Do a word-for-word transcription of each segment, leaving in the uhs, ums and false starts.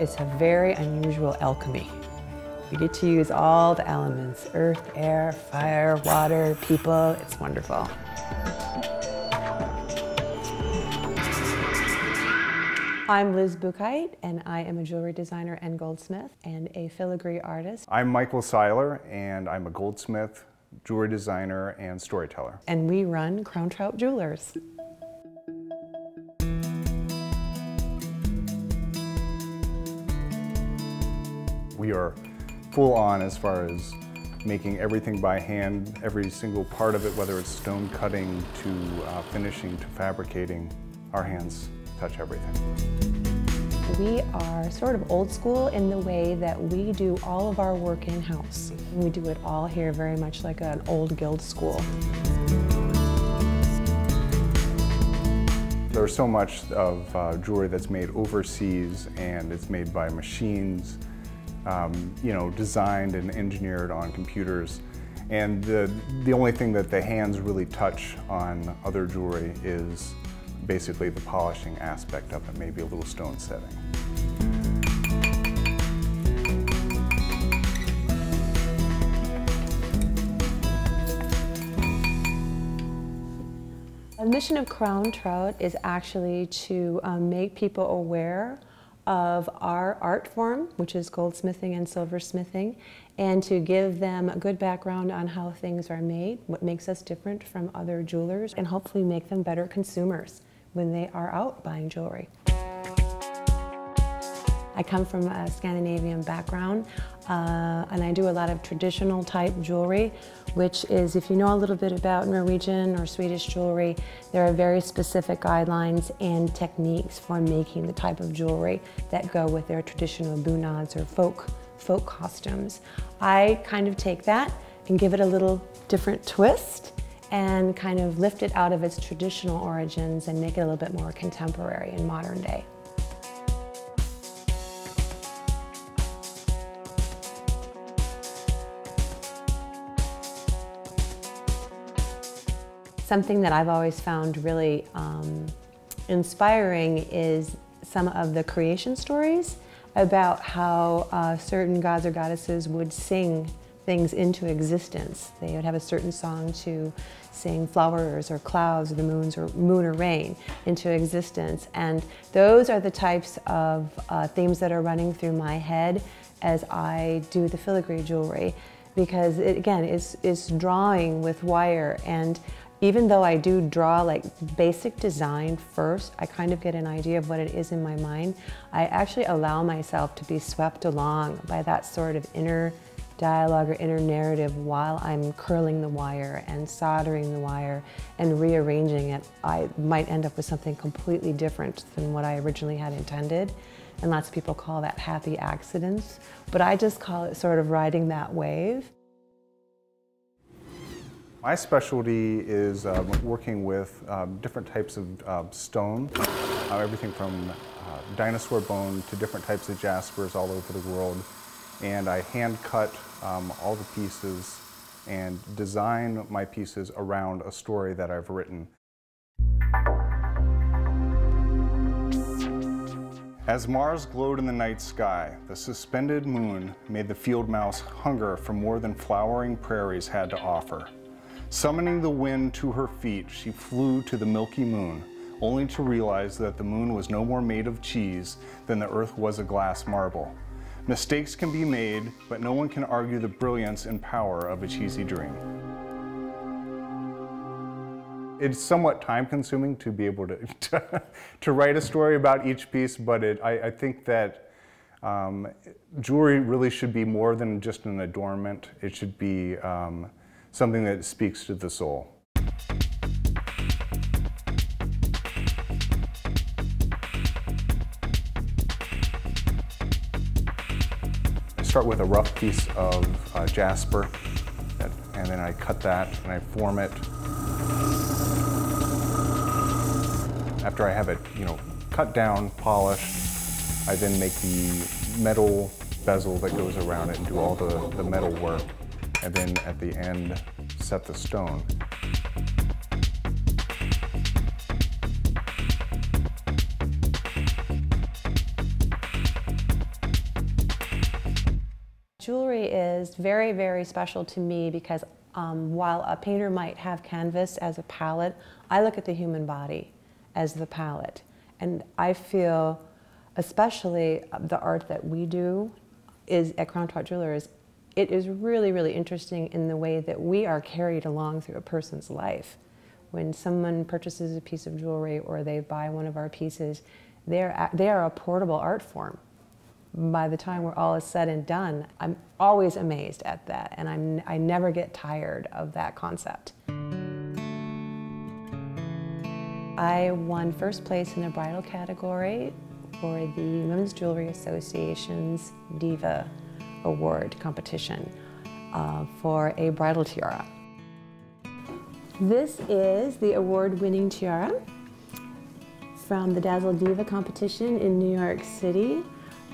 It's a very unusual alchemy. You get to use all the elements, earth, air, fire, water, people. It's wonderful. I'm Liz Buchheit, and I am a jewelry designer and goldsmith and a filigree artist. I'm Michael Seiler, and I'm a goldsmith, jewelry designer, and storyteller. And we run Crown Trout Jewelers. We are full on as far as making everything by hand, every single part of it, whether it's stone cutting to uh, finishing to fabricating. Our hands touch everything. We are sort of old school in the way that we do all of our work in-house. We do it all here very much like an old guild school. There's so much of uh, jewelry that's made overseas, and it's made by machines. Um, you know, designed and engineered on computers. And the, the only thing that the hands really touch on other jewelry is basically the polishing aspect of it, maybe a little stone setting. The mission of Crown Trout is actually to um, make people aware of our art form, which is goldsmithing and silversmithing, and to give them a good background on how things are made, what makes us different from other jewelers, and hopefully make them better consumers when they are out buying jewelry. I come from a Scandinavian background, uh, and I do a lot of traditional type jewelry, which is, if you know a little bit about Norwegian or Swedish jewelry, there are very specific guidelines and techniques for making the type of jewelry that go with their traditional bunads or folk, folk costumes. I kind of take that and give it a little different twist and kind of lift it out of its traditional origins and make it a little bit more contemporary and modern day. Something that I've always found really um, inspiring is some of the creation stories about how uh, certain gods or goddesses would sing things into existence. They would have a certain song to sing flowers or clouds or the moons or moon or rain into existence. And those are the types of uh, themes that are running through my head as I do the filigree jewelry, because it, again, is is drawing with wire. And even though I do draw like basic design first, I kind of get an idea of what it is in my mind. I actually allow myself to be swept along by that sort of inner dialogue or inner narrative while I'm curling the wire and soldering the wire and rearranging it. I might end up with something completely different than what I originally had intended. And lots of people call that happy accidents, but I just call it sort of riding that wave. My specialty is uh, working with uh, different types of uh, stone, uh, everything from uh, dinosaur bone to different types of jaspers all over the world. And I hand cut um, all the pieces and design my pieces around a story that I've written. As Mars glowed in the night sky, the suspended moon made the field mouse hunger for more than flowering prairies had to offer. Summoning the wind to her feet, she flew to the milky moon, only to realize that the moon was no more made of cheese than the earth was a glass marble. Mistakes can be made, but no one can argue the brilliance and power of a cheesy dream. It's somewhat time-consuming to be able to, to, to write a story about each piece, but it, I, I think that um, jewelry really should be more than just an adornment. It should be um, something that speaks to the soul. I start with a rough piece of uh, jasper, that, and then I cut that and I form it. After I have it, you know, cut down, polished, I then make the metal bezel that goes around it and do all the, the metal work. And then at the end, set the stone. Jewelry is very, very special to me because um, while a painter might have canvas as a palette, I look at the human body as the palette. And I feel, especially the art that we do is at Crown Trout Jewelers, it is really, really interesting in the way that we are carried along through a person's life. When someone purchases a piece of jewelry or they buy one of our pieces, they are, they are a portable art form. By the time we're all is said and done, I'm always amazed at that, and I'm, I never get tired of that concept. I won first place in the bridal category for the Women's Jewelry Association's Diva Award competition uh, for a bridal tiara. This is the award-winning tiara from the Dazzle Diva competition in New York City.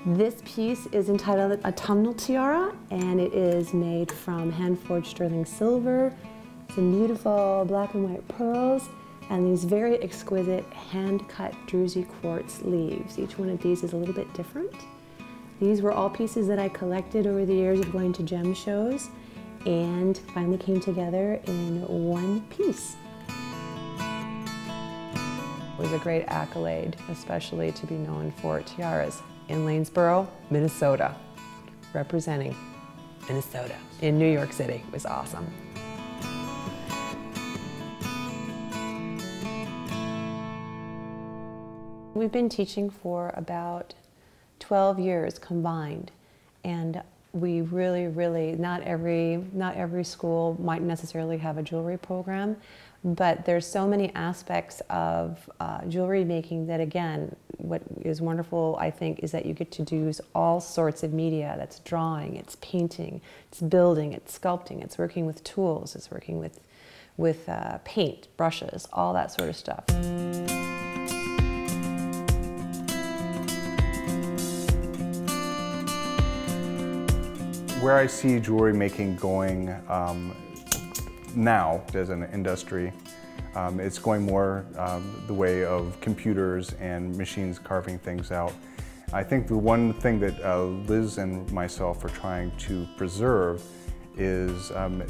This piece is entitled Autumnal Tiara, and it is made from hand-forged sterling silver, some beautiful black and white pearls, and these very exquisite hand-cut druzy quartz leaves. Each one of these is a little bit different. These were all pieces that I collected over the years of going to gem shows, and finally came together in one piece. It was a great accolade, especially to be known for tiaras. In Lanesboro, Minnesota, representing Minnesota in New York City. It was awesome. We've been teaching for about twelve years combined, and we really, really, not every, not every school might necessarily have a jewelry program, but there's so many aspects of uh, jewelry making that, again, what is wonderful, I think, is that you get to do all sorts of media. That's drawing, it's painting, it's building, it's sculpting, it's working with tools, it's working with, with uh, paint, brushes, all that sort of stuff. Where I see jewelry making going um, now as an industry, um, it's going more um, the way of computers and machines carving things out. I think the one thing that uh, Liz and myself are trying to preserve is um,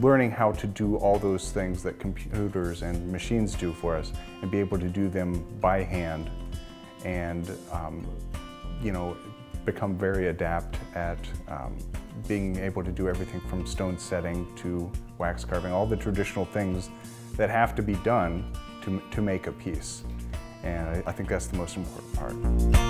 learning how to do all those things that computers and machines do for us and be able to do them by hand and um, you know, become very adept at um, being able to do everything from stone setting to wax carving, all the traditional things that have to be done to, to make a piece. And I think that's the most important part.